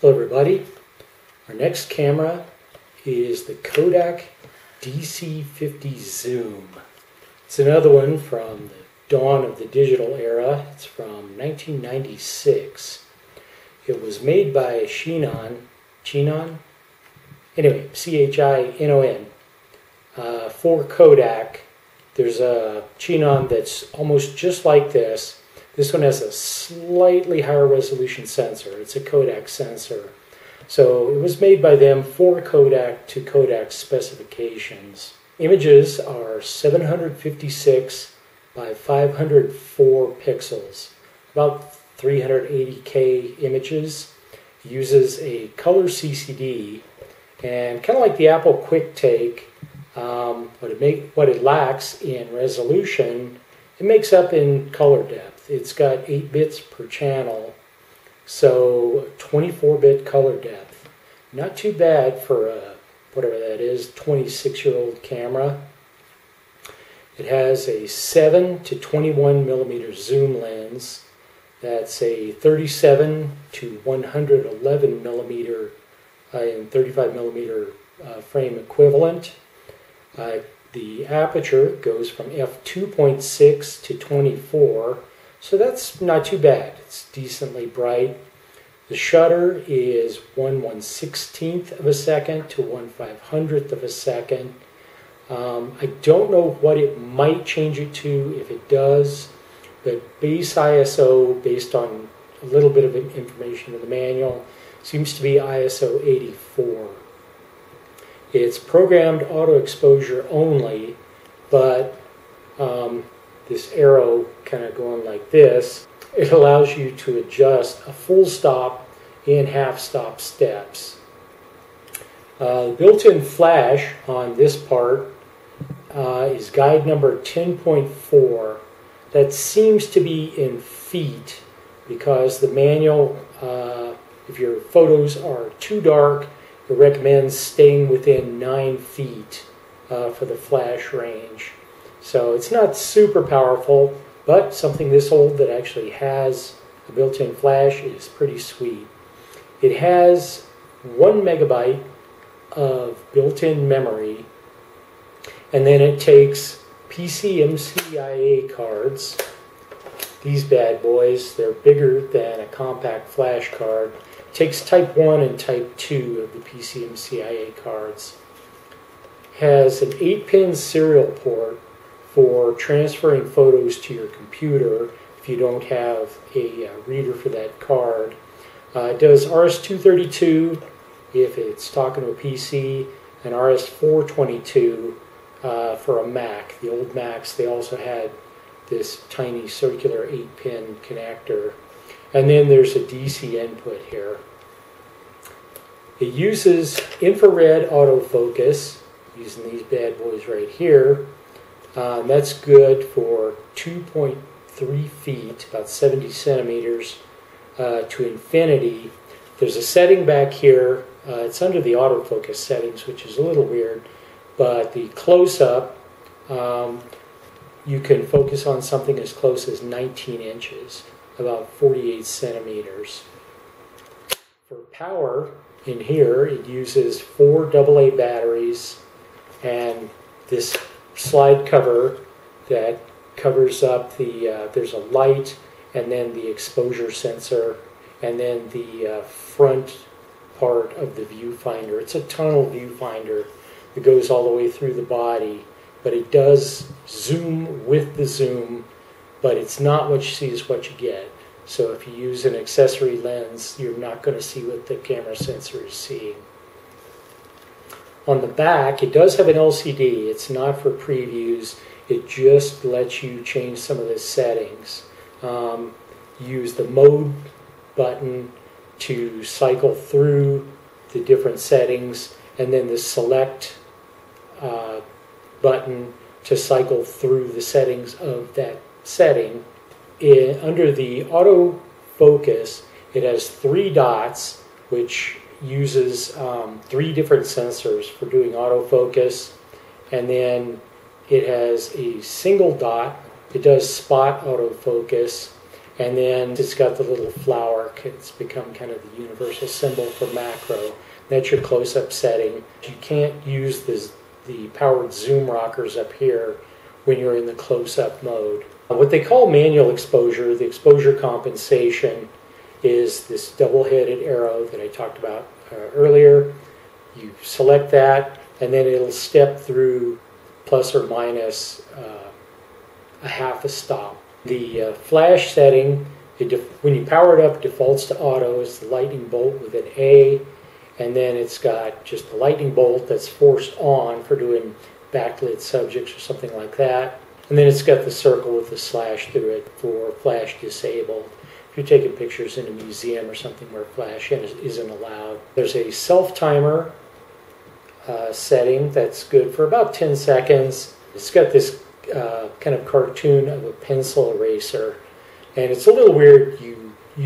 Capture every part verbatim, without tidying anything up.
Hello everybody, our next camera is the Kodak D C fifty Zoom. It's another one from the dawn of the digital era. It's from nineteen ninety-six. It was made by Chinon, Chinon? Anyway, C H I N O N, uh, for Kodak. There's a Chinon that's almost just like this. This one has a slightly higher resolution sensor. It's a Kodak sensor. So it was made by them for Kodak to Kodak specifications. Images are seven hundred fifty-six by five hundred four pixels, about three hundred eighty K images. It uses a color C C D, and kind of like the Apple Quick Take, um, what it make, what it lacks in resolution, it makes up in color depth. It's got eight bits per channel, so twenty-four bit color depth. Not too bad for a, whatever that is, twenty-six year old camera. It has a seven to twenty-one millimeter zoom lens. That's a thirty-seven to one hundred eleven millimeter uh, and thirty-five millimeter uh, frame equivalent. Uh, The aperture goes from f two point six to twenty-four, so that's not too bad. It's decently bright. The shutter is one one sixteenth of a second to one five hundredth of a second. Um, I don't know what it might change it to, if it does, but base I S O, based on a little bit of information in the manual, seems to be I S O eighty-four. It's programmed auto exposure only, but um, this arrow kind of going like this, it allows you to adjust a full stop and half stop steps. Uh, built-in flash on this part uh, is guide number ten point four. That seems to be in feet because the manual, uh, if your photos are too dark, it recommends staying within nine feet uh, for the flash range. So it's not super powerful, but something this old that actually has a built-in flash is pretty sweet. It has one megabyte of built-in memory, and then it takes P C M C I A cards. These bad boys, they're bigger than a compact flash card. It takes type one and type two of the P C M C I A cards. It has an eight pin serial port for transferring photos to your computer if you don't have a reader for that card. Uh, it does R S two thirty-two if it's talking to a P C, and R S four twenty-two uh, for a Mac. The old Macs, they also had this tiny circular eight pin connector. And then there's a D C input here. It uses infrared autofocus, using these bad boys right here. Um, that's good for two point three feet, about seventy centimeters, uh, to infinity. There's a setting back here. Uh, it's under the autofocus settings, which is a little weird, but the close-up, um, you can focus on something as close as nineteen inches, about forty-eight centimeters. For power in here, it uses four double A batteries and this slide cover that covers up the, uh, there's a light and then the exposure sensor and then the uh, front part of the viewfinder. It's a tunnel viewfinder that goes all the way through the body, but it does zoom with the zoom, but it's not what you see is what you get. So if you use an accessory lens, you're not going to see what the camera sensor is seeing. On the back, it does have an L C D. It's not for previews. It just lets you change some of the settings. Um, use the mode button to cycle through the different settings, and then the select uh, button to cycle through the settings of that setting. It, under the auto focus, it has three dots, which uses um, three different sensors for doing autofocus, and then it has a single dot. It does spot autofocus, And then it's got the little flower. It's become kind of the universal symbol for macro. That's your close-up setting. You can't use this, the powered zoom rockers up here when you're in the close-up mode. What they call manual exposure, the exposure compensation, is this double-headed arrow that I talked about uh, earlier. You select that, and then it'll step through plus or minus uh, a half a stop. The uh, flash setting, it when you power it up, defaults to auto. It's the lightning bolt with an A, and then it's got just the lightning bolt that's forced on for doing backlit subjects or something like that. And then it's got the circle with the slash through it for flash disabled. If you're taking pictures in a museum or something where flash isn't allowed. There's a self-timer uh, setting that's good for about ten seconds. It's got this Uh, kind of cartoon of a pencil eraser, and it's a little weird. You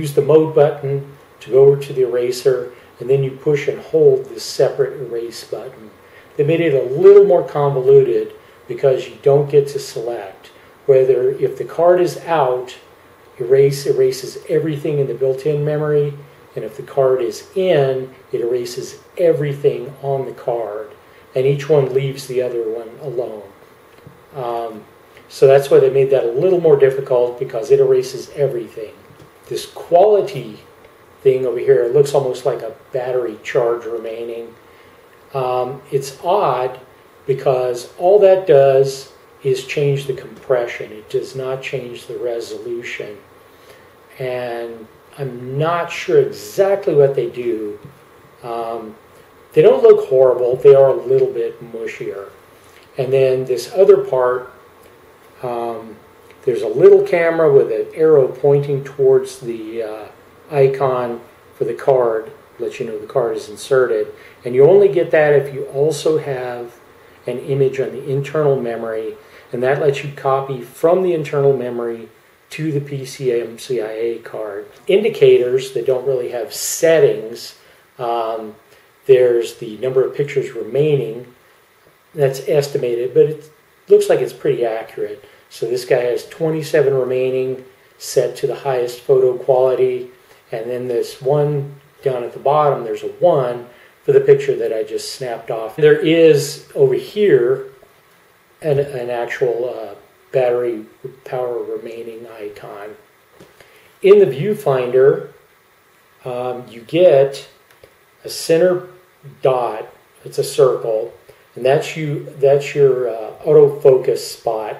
use the mode button to go over to the eraser, and then you push and hold this separate erase button. They made it a little more convoluted because you don't get to select whether, if the card is out, erase erases everything in the built-in memory, and if the card is in, it erases everything on the card, and each one leaves the other one alone. Um, so that's why they made that a little more difficult, because it erases everything. This quality thing over here, it looks almost like a battery charge remaining. Um, it's odd because all that does is change the compression. It does not change the resolution. And I'm not sure exactly what they do. Um, they don't look horrible. They are a little bit mushier. And then this other part, um, there's a little camera with an arrow pointing towards the uh, icon for the card, lets you know the card is inserted. And you only get that if you also have an image on the internal memory, and that lets you copy from the internal memory to the P C M C I A card. Indicators that don't really have settings, um, there's the number of pictures remaining. That's estimated, but it looks like it's pretty accurate. So this guy has twenty-seven remaining, set to the highest photo quality, and then this one down at the bottom, there's a one for the picture that I just snapped off. There is, over here, an, an actual uh, battery power remaining icon. In the viewfinder, um, you get a center dot, it's a circle, and that's you. That's your uh, autofocus spot.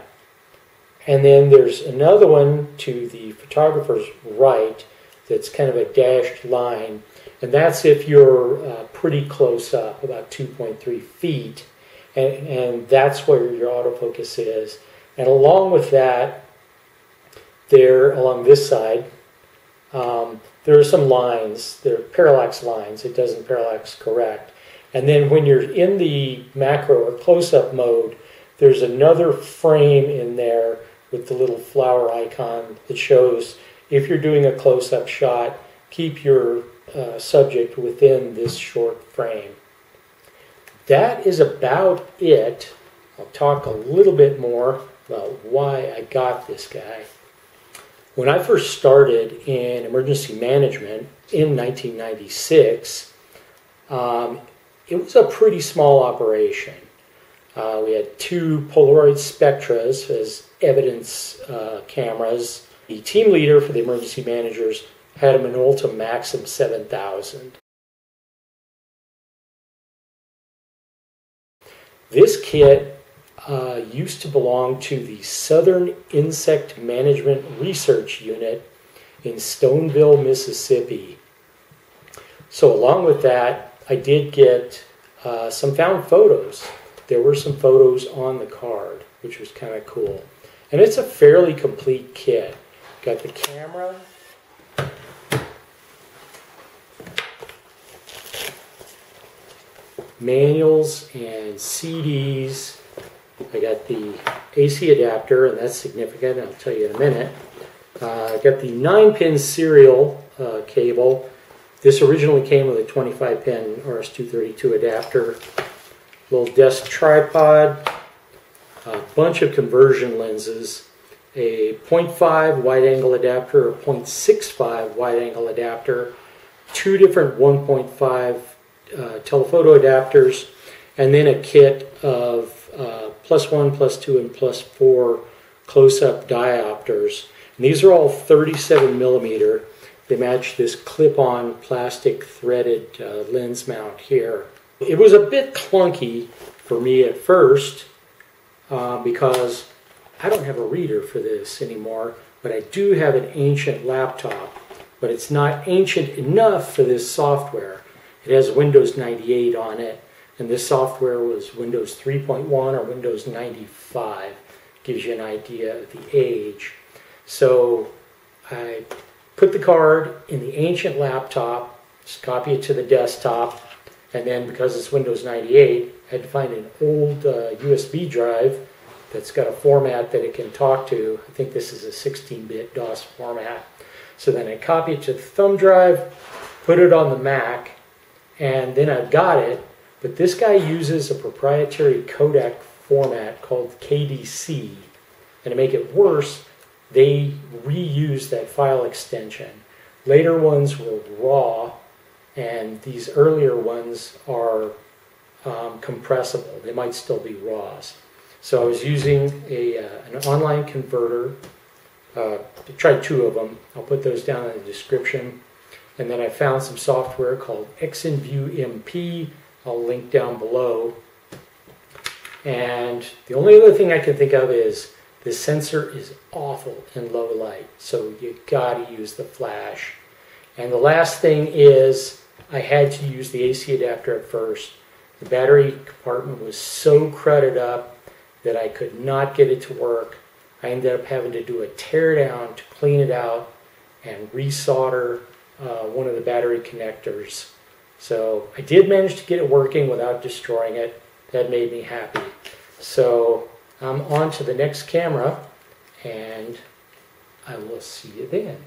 And then there's another one to the photographer's right that's kind of a dashed line, and that's if you're uh, pretty close up, about two point three feet, and, and that's where your autofocus is. And along with that, there along this side, um, there are some lines. They're parallax lines. It doesn't parallax correct. And then when you're in the macro or close-up mode, there's another frame in there with the little flower icon that shows if you're doing a close-up shot, keep your uh, subject within this short frame. That is about it. I'll talk a little bit more about why I got this guy. When I first started in emergency management in nineteen ninety-six, um, it was a pretty small operation. Uh, we had two Polaroid Spectras as evidence uh, cameras. The team leader for the emergency managers had a Minolta Maxxum seven thousand. This kit uh, used to belong to the Southern Insect Management Research Unit in Stoneville, Mississippi. So along with that, I did get uh, some found photos. There were some photos on the card, which was kind of cool. And it's a fairly complete kit. Got the camera. Manuals and C Ds. I got the A C adapter, and that's significant. I'll tell you in a minute. Uh, I got the nine pin serial uh, cable. This originally came with a twenty-five pin R S two thirty-two adapter, little desk tripod, a bunch of conversion lenses, a point five wide angle adapter or point six five wide angle adapter, two different one point five uh, telephoto adapters, and then a kit of uh, plus one, plus two, and plus four close-up diopters. And these are all thirty-seven millimeter. They match this clip-on plastic threaded uh, lens mount here. It was a bit clunky for me at first uh, because I don't have a reader for this anymore, but I do have an ancient laptop, but it's not ancient enough for this software. It has Windows ninety-eight on it, and this software was Windows three point one or Windows ninety-five. Gives you an idea of the age. So I put the card in the ancient laptop, just copy it to the desktop, and then because it's Windows ninety-eight, I had to find an old uh, U S B drive that's got a format that it can talk to. I think this is a sixteen bit DOS format. So then I copy it to the thumb drive, put it on the Mac, and then I've got it. But this guy uses a proprietary Kodak format called K D C, and to make it worse, they reused that file extension. Later ones were raw, and these earlier ones are um, compressible. They might still be raws. So I was using a, uh, an online converter. Uh, I tried two of them. I'll put those down in the description. And then I found some software called XnView M P. I'll link down below. And the only other thing I can think of is this sensor is awful in low light, so you gotta use the flash. And the last thing is I had to use the A C adapter at first. The battery compartment was so cruded up that I could not get it to work. I ended up having to do a teardown to clean it out and resolder uh, one of the battery connectors. So I did manage to get it working without destroying it. That made me happy. So I'm on to the next camera, and I will see you then.